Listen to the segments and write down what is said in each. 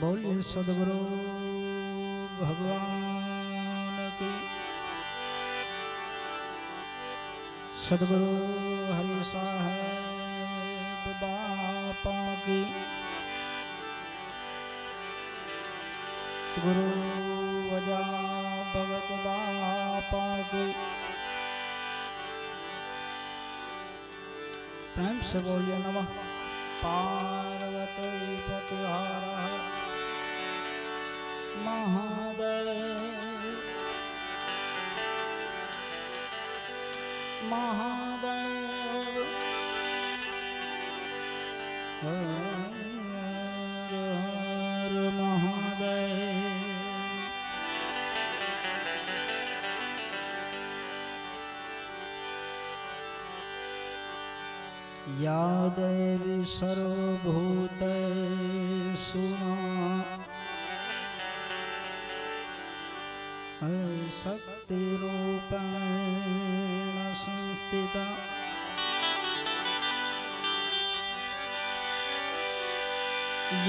बोलिए सदगुरु भगवान की। सदगुरु हरि साहेब बापा की। गुरु वजा भगत बापा की। प्रेम से बोलिए नमः पार्वती पति हर महादेव महादेव हर हर महादेव। या देवी सर्वभूते सुना शक्ति रूपेण संस्थिता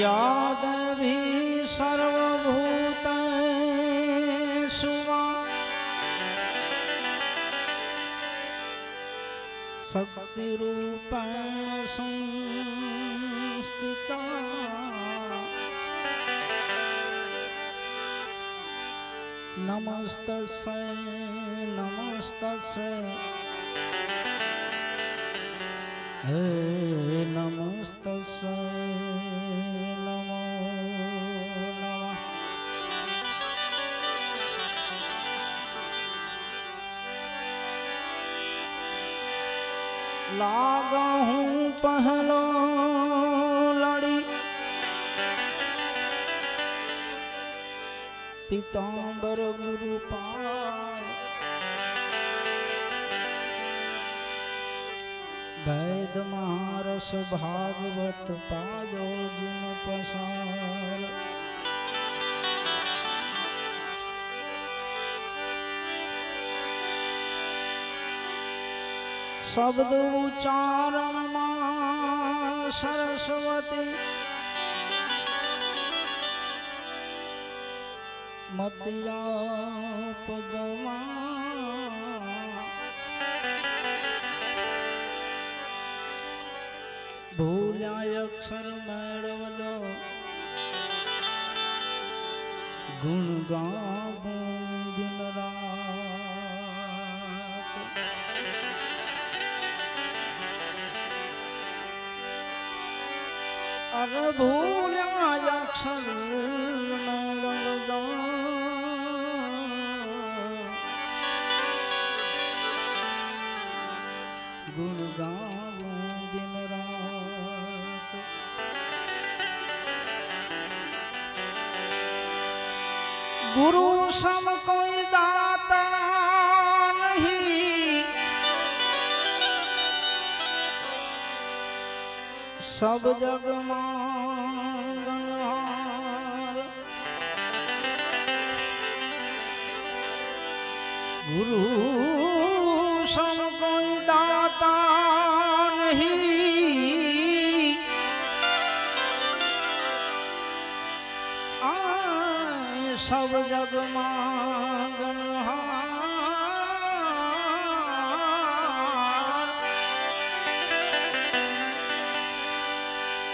या देवी सर्वभूतेषु शक्ति रूपेण संस्थिता नमस्तस्यै नमस्तस्यै हे नमस्तस्यै नमो नमः। लागहुं पहलो लड़ी पीताम्बर गुरु पाय वैद महारस भागवत पायो जिन पसार शब्द उच्चारण मां सरस्वती मतिया पगवा भूला अक्षर मेड़वलो गुण गावो दिन रात। अरे भूला अक्षर मेड़वलो गुण गावो दिन रात। गुरु सम कोई दाता नहीं सब जग मांगनहार गुरु सम कोई दाता नहीं आए सब जग मांगनहार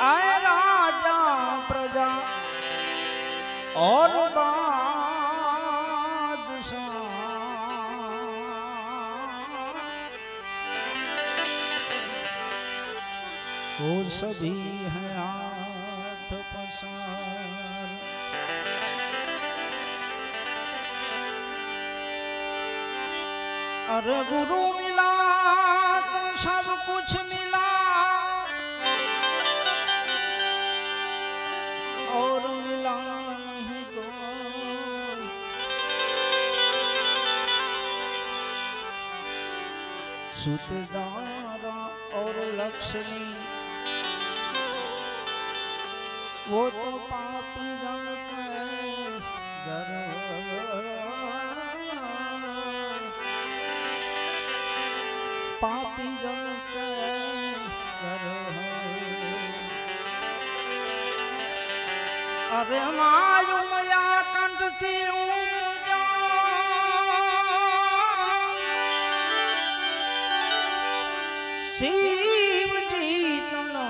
आए राजा प्रजा और वो सभी हैं हाथ पसार। अरे गुरु मिला तो सब कुछ मिला और मिला नहीं तो सुत दारा और लक्ष्मी वो तो पापी जन के घर। पापी जन के घर। अरे मायूं मया कंठ थी ऊंचा शिव जी तनो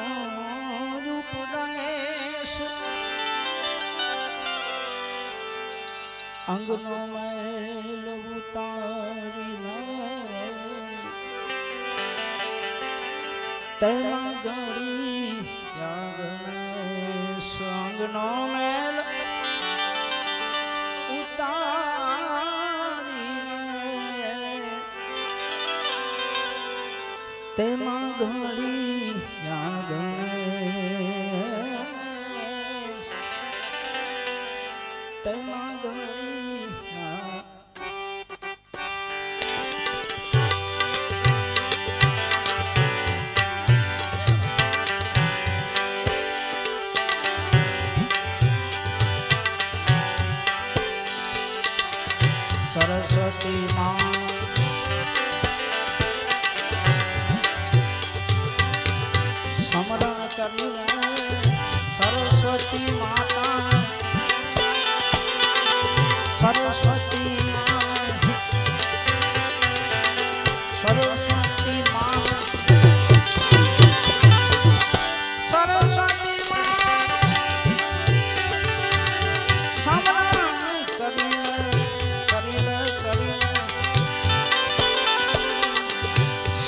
रूप गणेश अंगनो मैल उतारी तेना गणी गणेश अंगनो मैल उतारी तेना गणी गणेश तेना गणी सरस्वती माँ स्मरण करना सरस्वती माता सरस्वती माँ सरस्वती माँ सरस्वती माँ स्मरण करना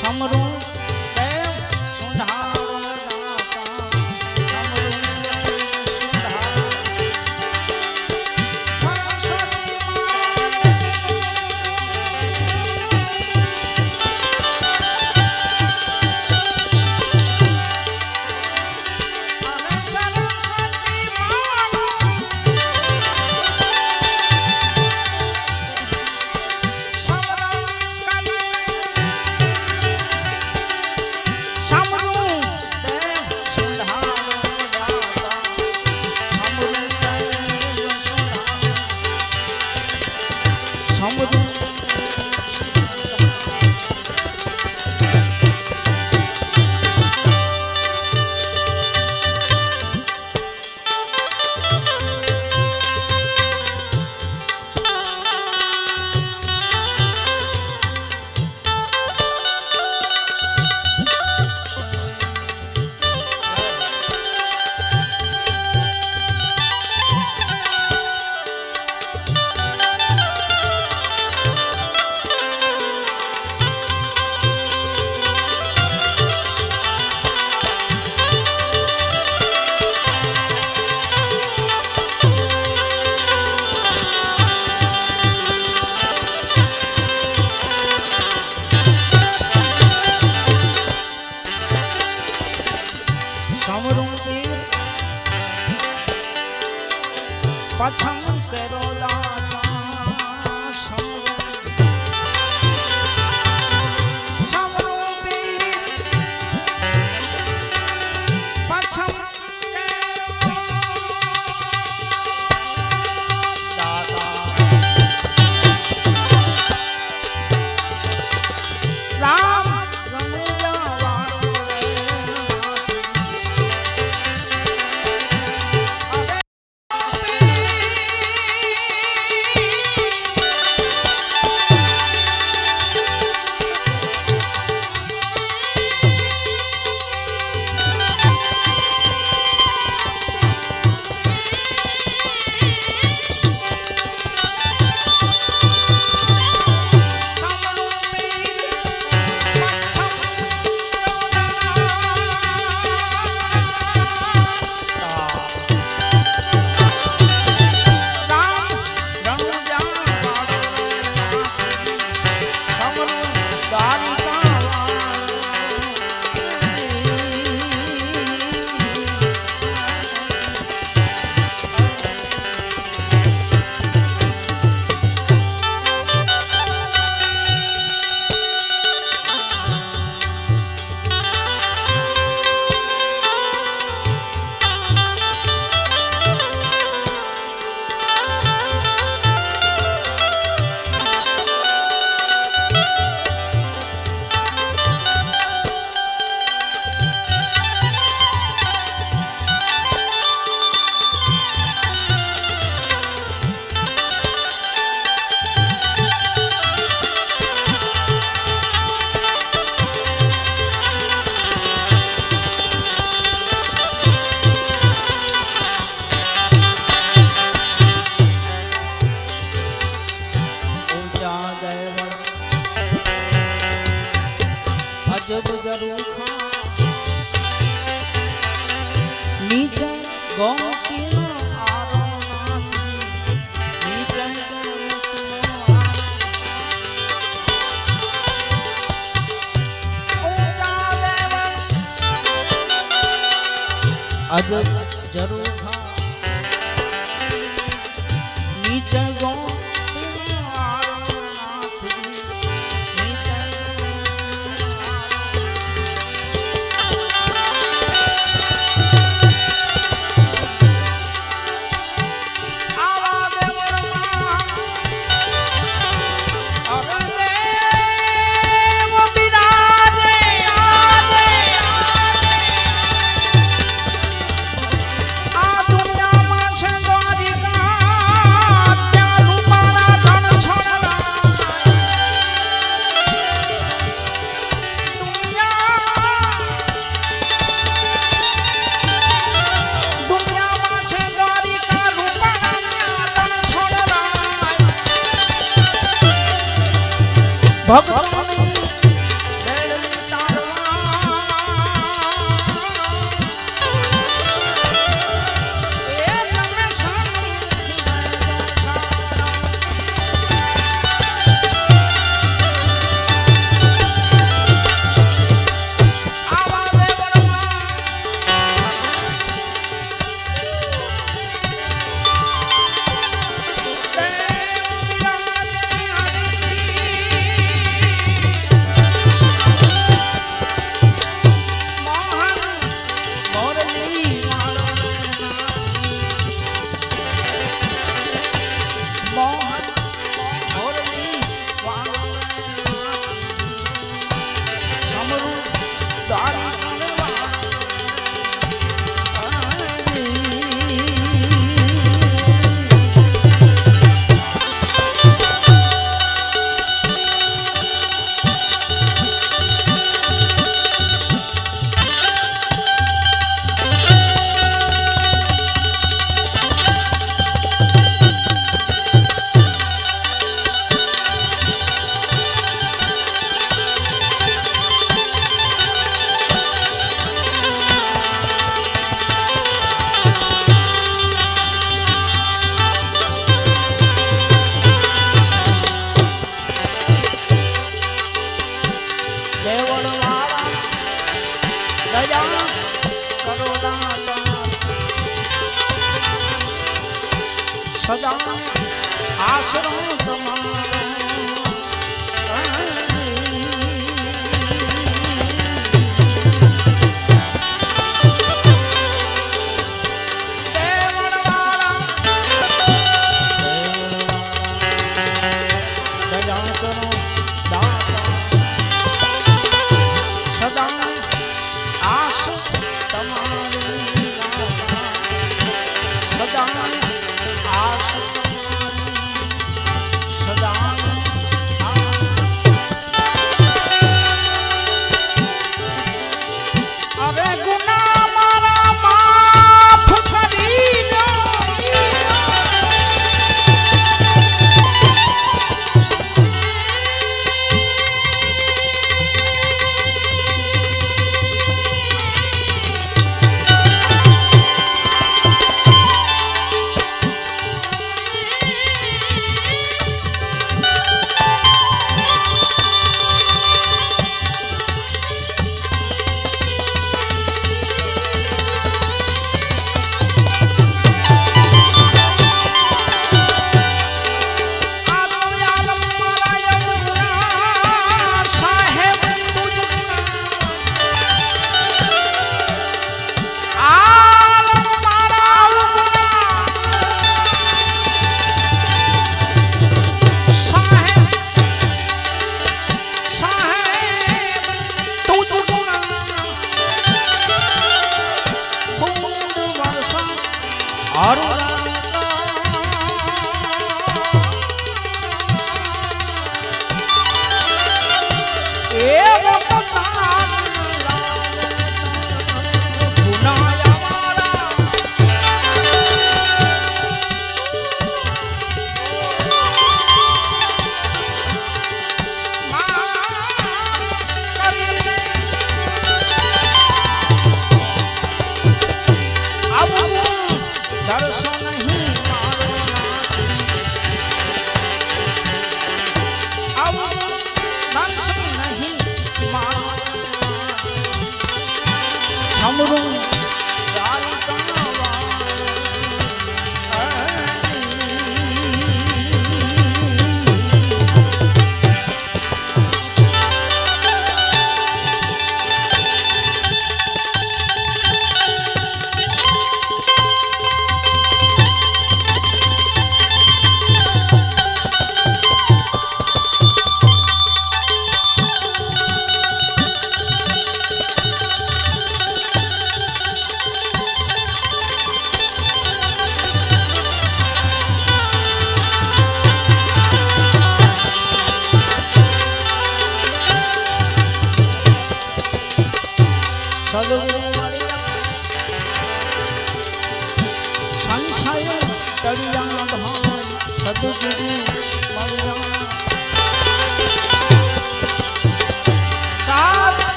समरू देव सुधारण दाता समरू देव पसंद करो दाता अज जरूर नीचे गौ भक्त सदा आश्रम तुम्हारा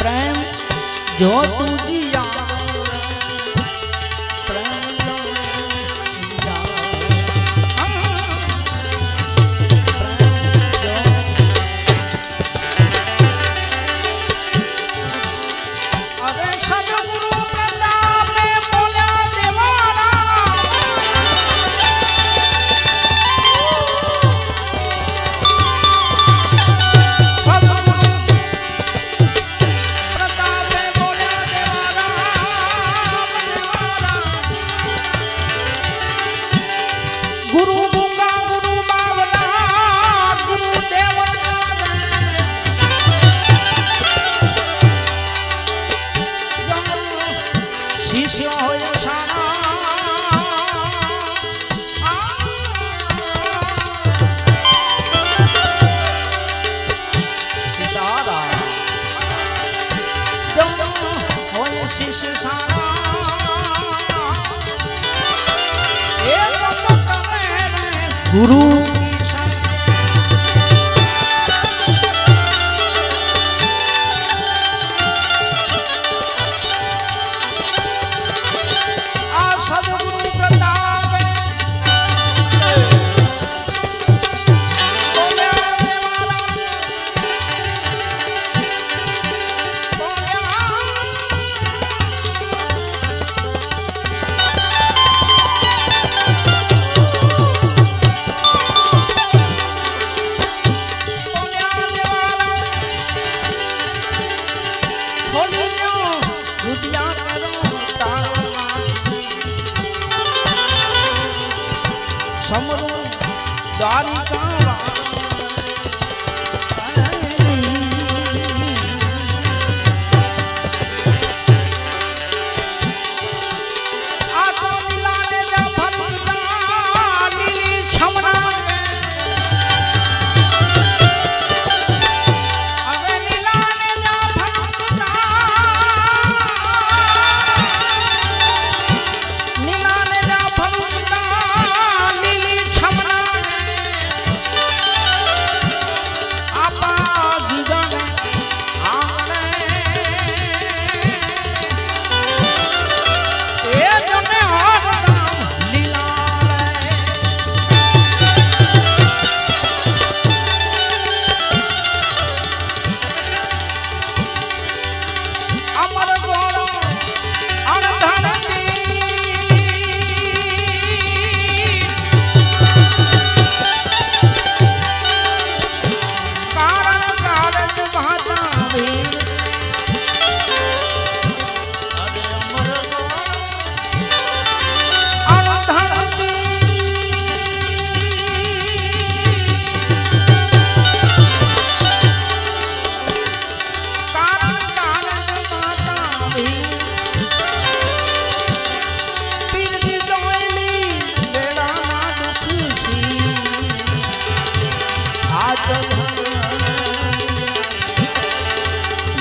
प्रेम जो तुझिया गुरु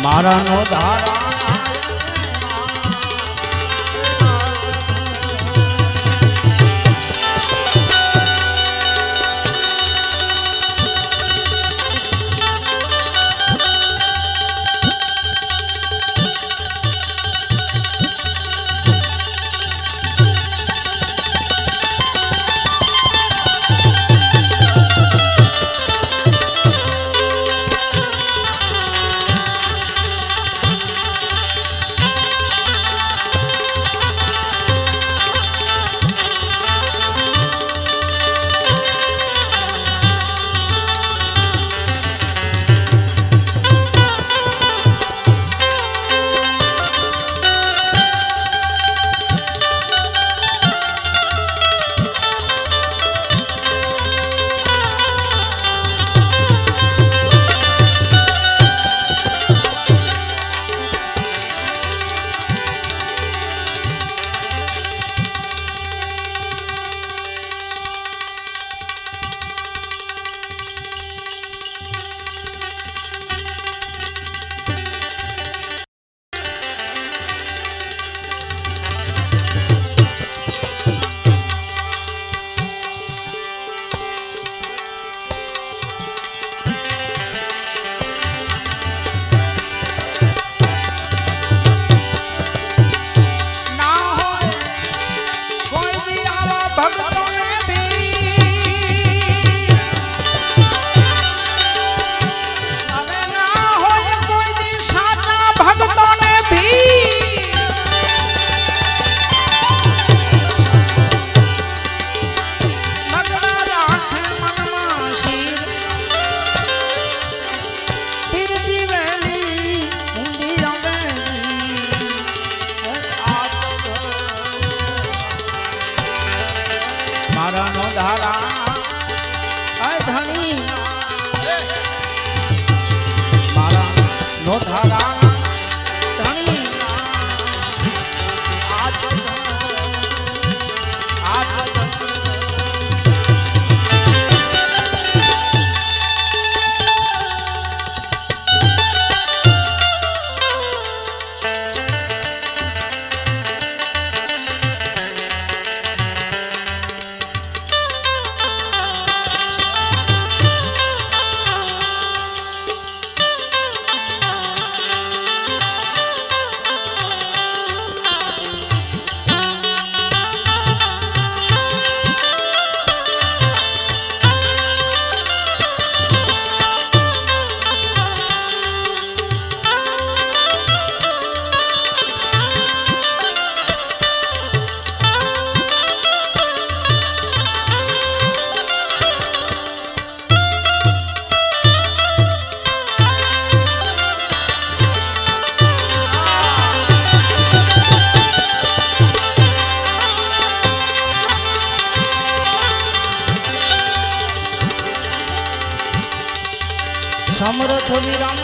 मारा नो धारा समरथ विराम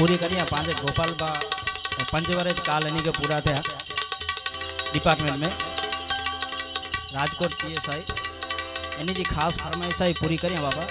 पूरी करिया पांच गोपाल बा पंचवरज काल इन्हीं के पूरा थे डिपार्टमेंट में राजकोट पीएसआई इन्हीं जी खास फरमाइश आई पूरी करिया बाबा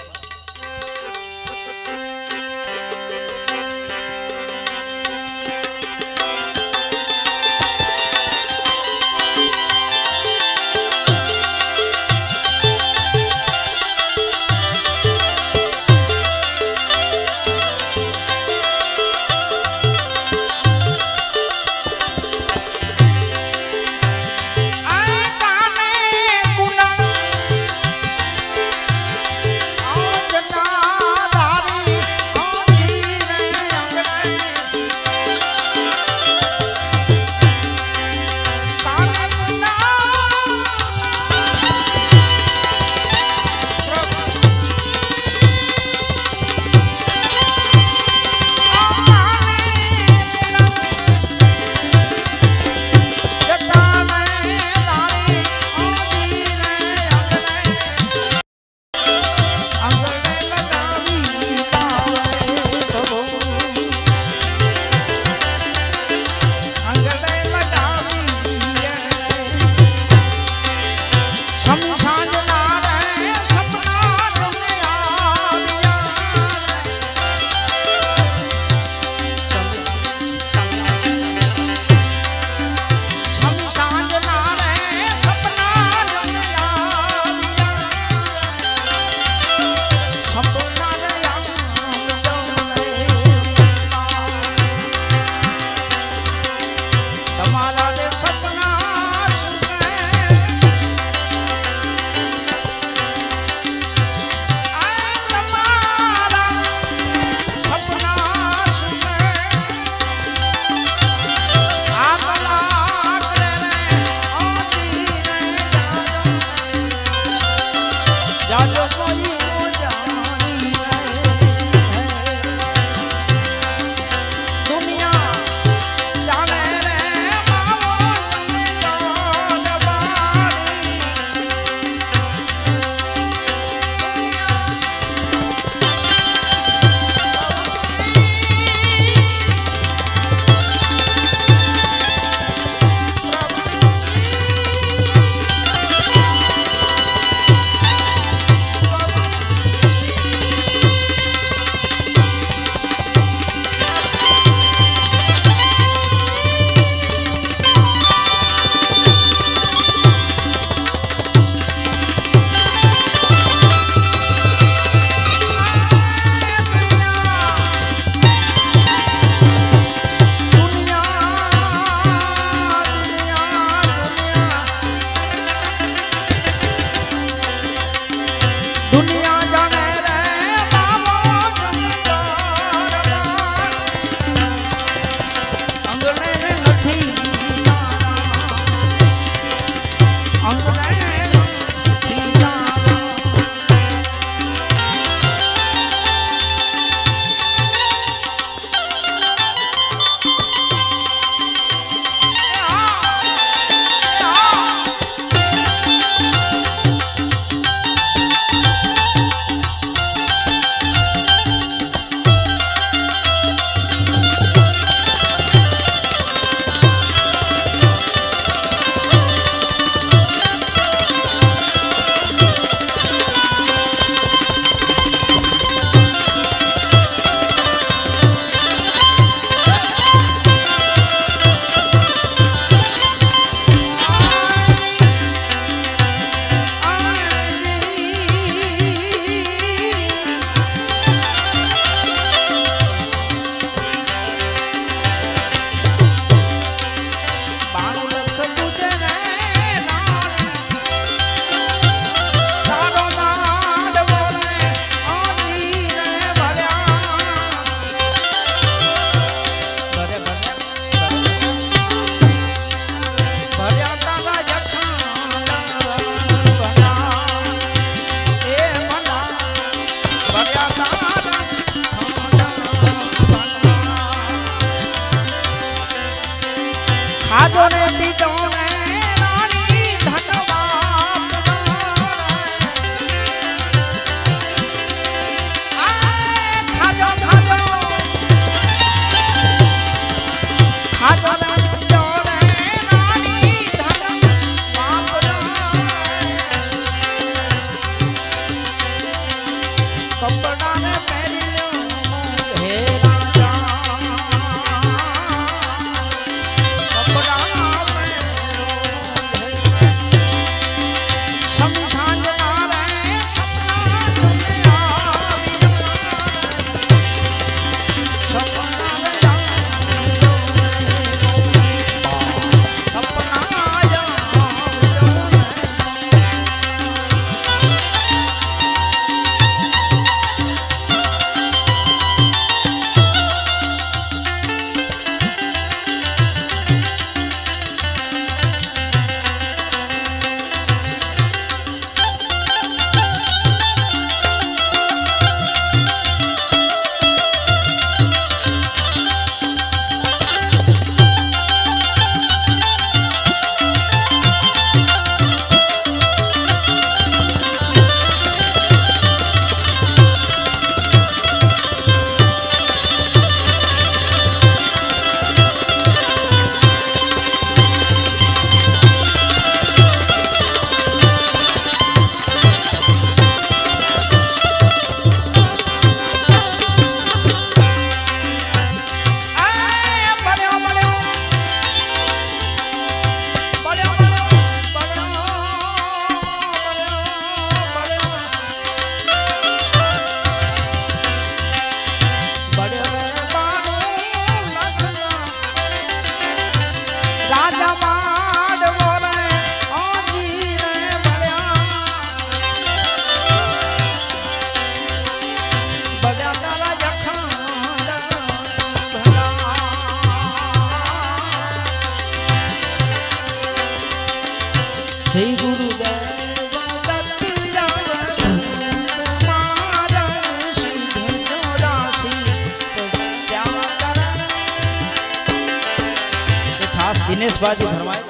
दिनेश बाजी फरमाए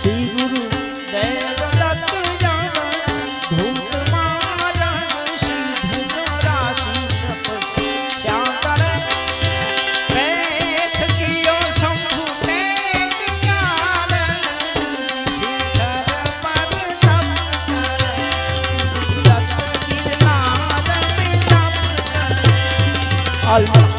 श्री गुरु देव दत्त धूम मारा सिद्ध राशि श्याकर बैठ कियो शंभु तेज ज्ञान शिखर पर दत्त गिरनार अलख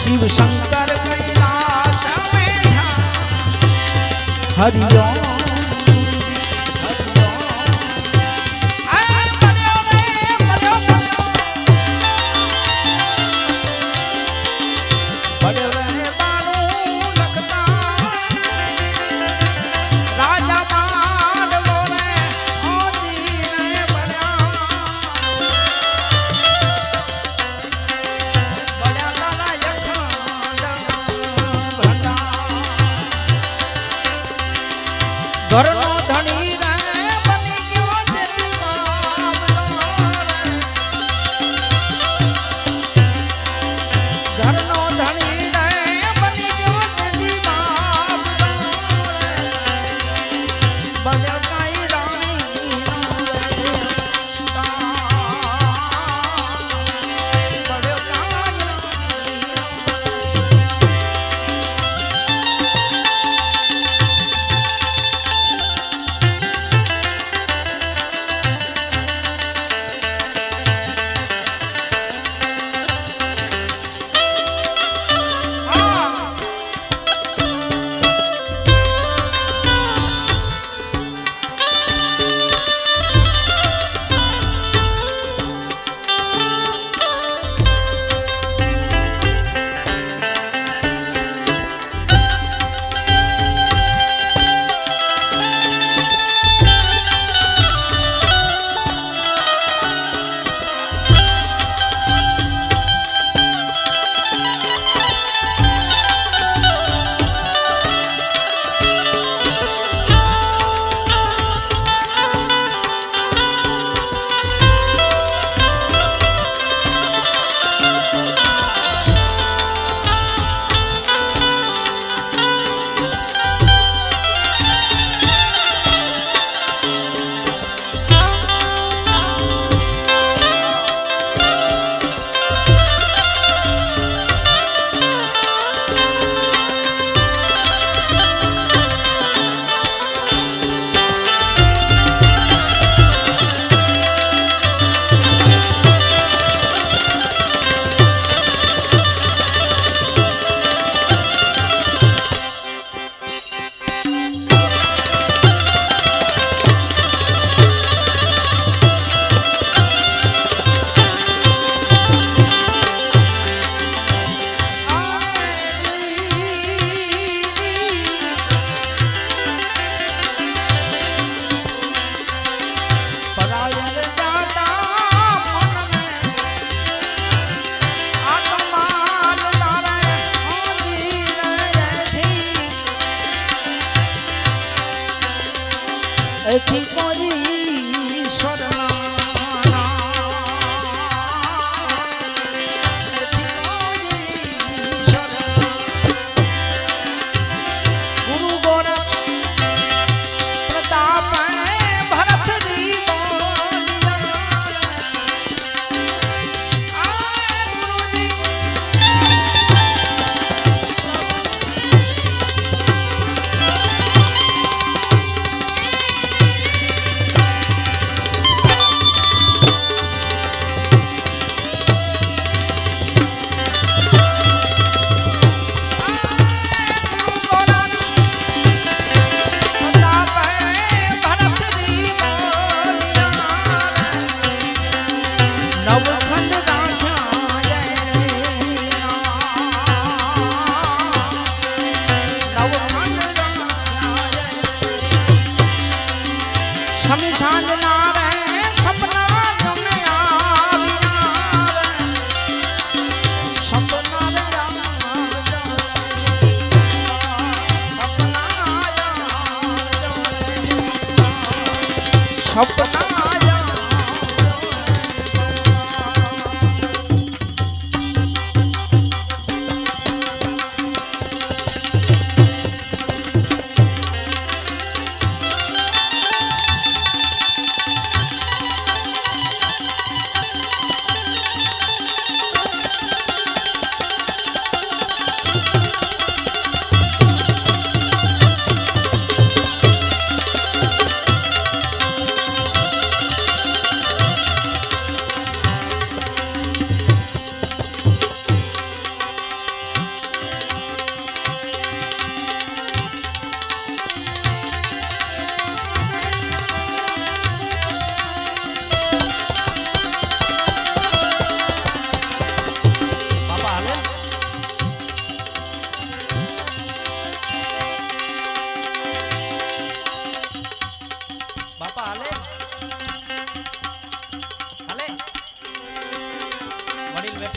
शिव शंकर कैलाश में ध्यान हरिओम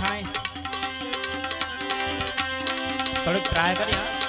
ठाए थोड़ी ट्राई कर यार।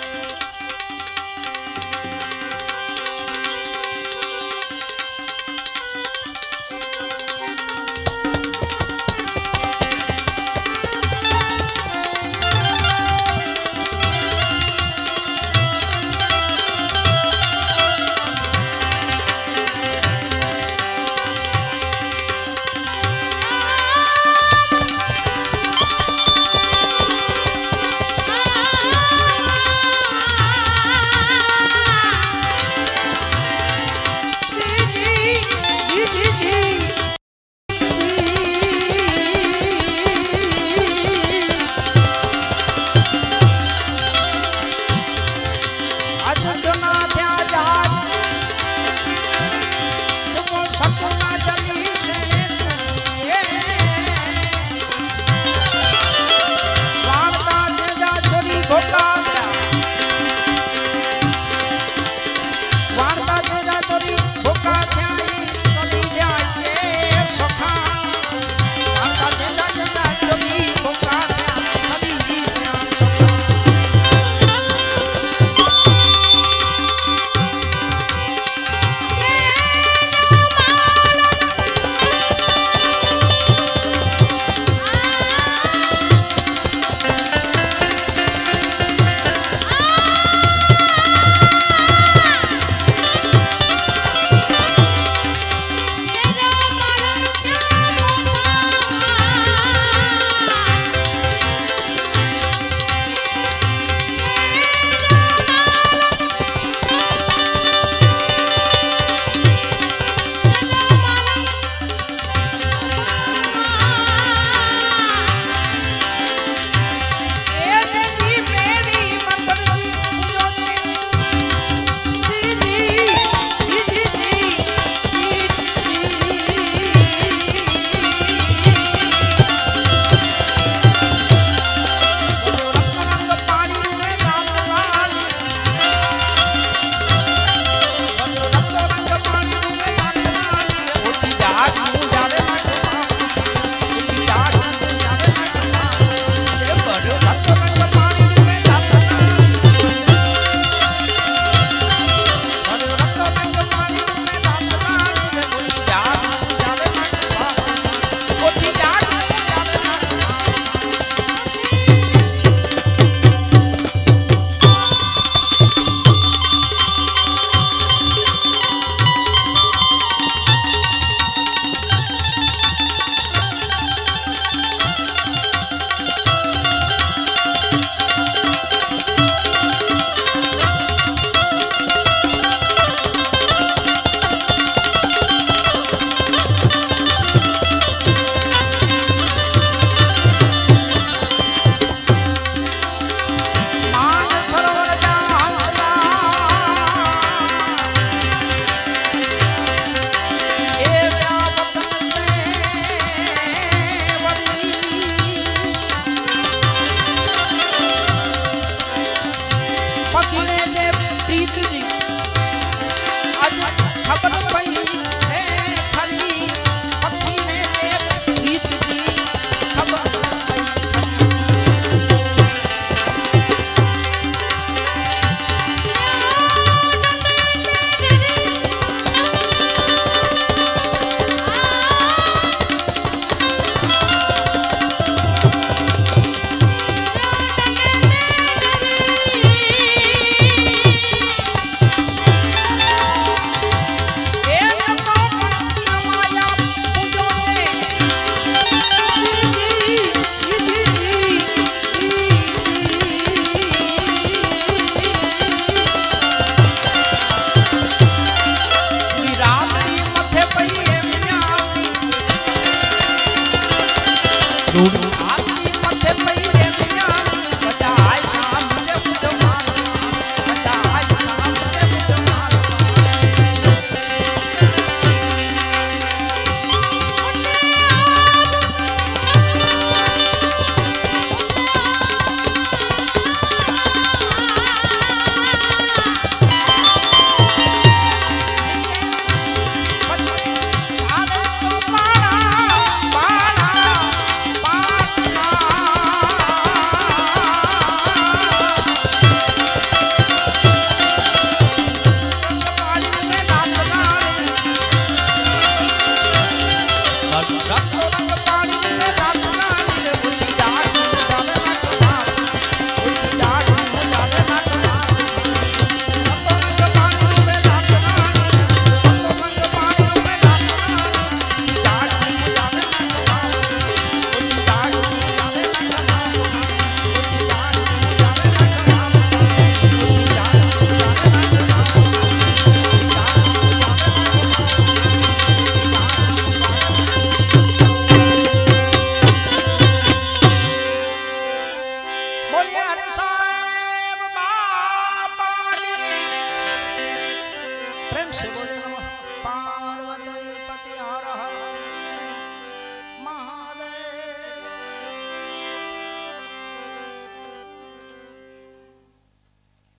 से बोल।